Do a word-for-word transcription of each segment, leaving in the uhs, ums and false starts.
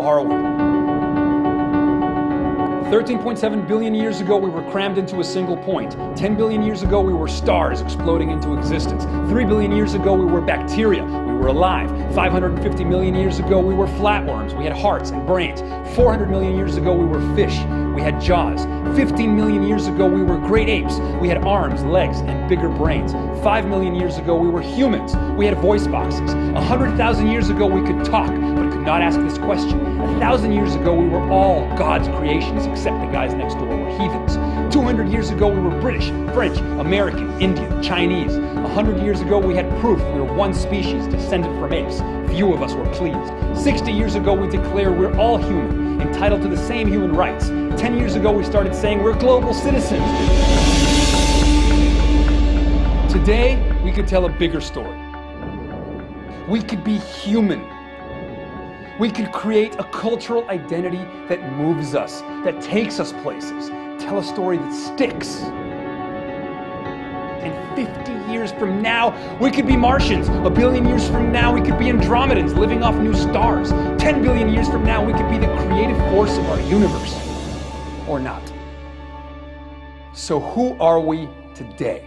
borrowing. thirteen point seven billion years ago, we were crammed into a single point. ten billion years ago, we were stars exploding into existence. three billion years ago, we were bacteria. We were alive. five hundred fifty million years ago, we were flatworms. We had hearts and brains. four hundred million years ago, we were fish. We had jaws. fifteen million years ago, we were great apes. We had arms, legs, and bigger brains. five million years ago, we were humans. We had voice boxes. one hundred thousand years ago, we could talk, but could not ask this question. one thousand years ago, we were all God's creations, except the guys next door were heathens. two hundred years ago, we were British, French, American, Indian, Chinese. one hundred years ago, we had proof we were one species, descended from apes. Few of us were pleased. sixty years ago, we declare we're all human, entitled to the same human rights. ten years ago, we started saying we're global citizens. Today, we could tell a bigger story. We could be human. We could create a cultural identity that moves us, that takes us places. Tell a story that sticks. And fifty years from now, we could be Martians. A billion years from now, we could be Andromedans living off new stars. ten billion years from now, we could be the creative force of our universe. Or not. So who are we today?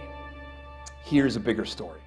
Here's a bigger story.